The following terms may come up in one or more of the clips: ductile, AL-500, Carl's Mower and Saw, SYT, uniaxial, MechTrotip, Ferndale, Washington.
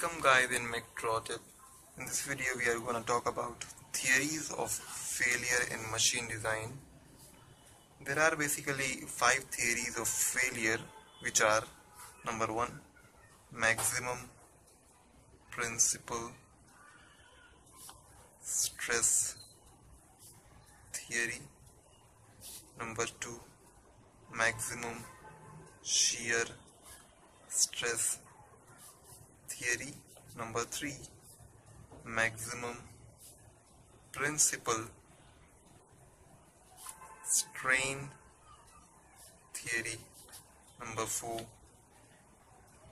Welcome guys in MechTrotip. In this video we are going to talk about theories of failure in machine design. There are basically 5 theories of failure, which are: number 1, maximum principle stress theory, number 2, maximum shear stress theory, number 3, maximum principle strain theory, number 4,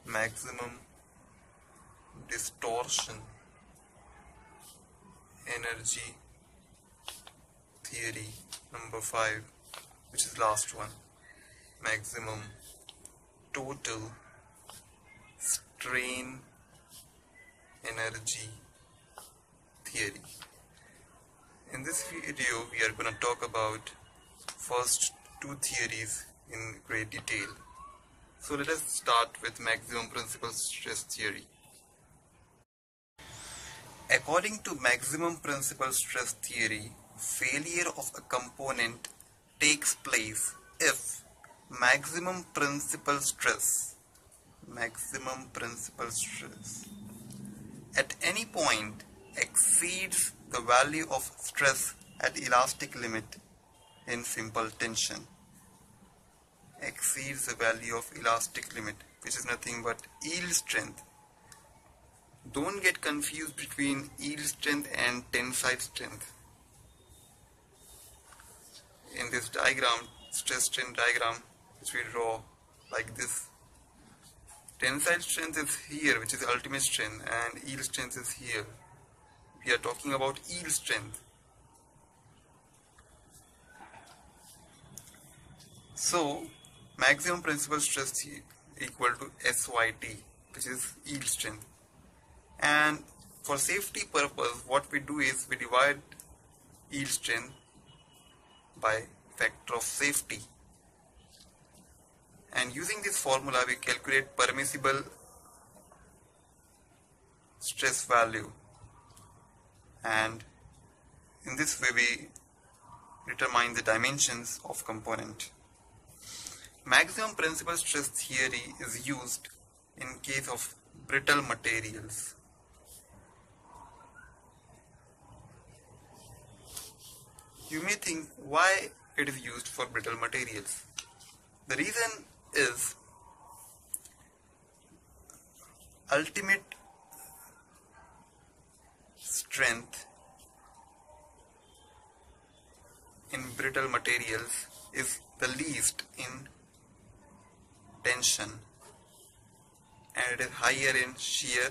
maximum distortion energy theory, number 5, which is last one, maximum total strain energy theory. In this video we are going to talk about first 2 theories in great detail. So let us start with maximum principle stress theory. According to maximum principle stress theory, failure of a component takes place if maximum principle stress at any point exceeds the value of stress at elastic limit in simple tension. Exceeds the value of elastic limit, which is nothing but yield strength. Don't get confused between yield strength and tensile strength. In this diagram, stress strain diagram, which we draw like this, tensile strength is here, which is ultimate strength, and yield strength is here. We are talking about yield strength. So maximum principle stress equal to SYT, which is yield strength. And for safety purpose, what we do is we divide yield strength by factor of safety. And using this formula, we calculate permissible stress value. And in this way, we determine the dimensions of component. Maximum principle stress theory is used in case of brittle materials. You may think why it is used for brittle materials. The reason is ultimate strength in brittle materials is the least in tension, and it is higher in shear,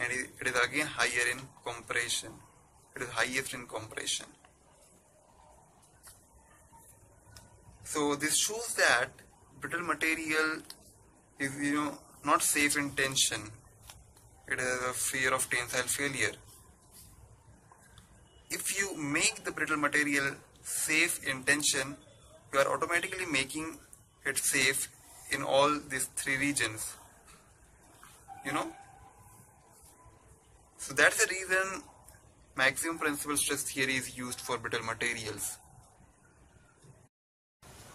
and it is again higher in compression. It is highest in compression. So this shows that brittle material is not safe in tension. It has a fear of tensile failure. If you make the brittle material safe in tension, you are automatically making it safe in all these 3 regions. So that's the reason maximum principle stress theory is used for brittle materials.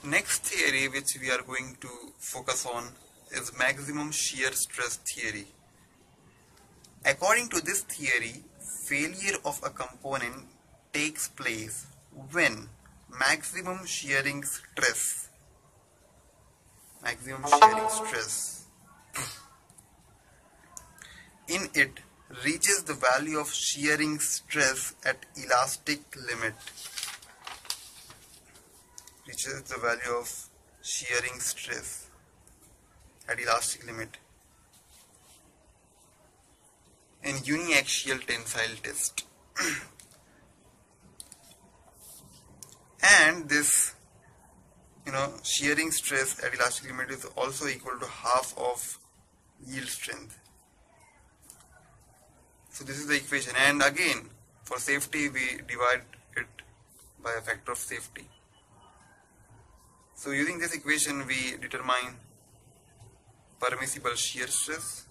Next theory which we are going to focus on is maximum shear stress theory. According to this theory, failure of a component takes place when maximum shearing stress in it reaches the value of shearing stress at elastic limit. Reaches the value of shearing stress at elastic limit in uniaxial tensile test. And this shearing stress at elastic limit is also equal to half of yield strength. So this is the equation, and again for safety we divide it by a factor of safety. So using this equation we determine permissible shear stress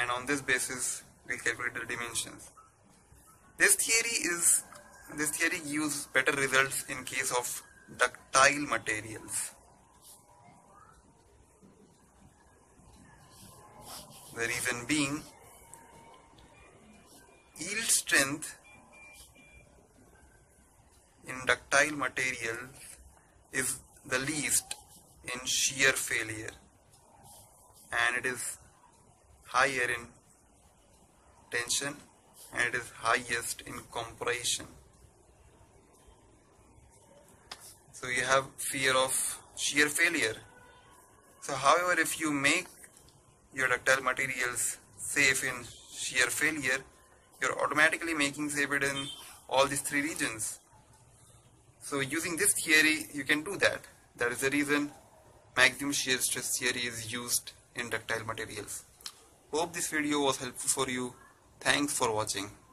and on this basis we calculate the dimensions. This theory gives better results in case of ductile materials. The reason being, yield strength in ductile materials is the least in shear failure, and it is higher in tension, and it is highest in compression. So you have fear of shear failure. So however, if you make your ductile materials safe in shear failure, you're automatically making safe in all these three regions. So using this theory you can do that. That is the reason maximum shear stress theory is used in ductile materials. Hope this video was helpful for you. Thanks for watching.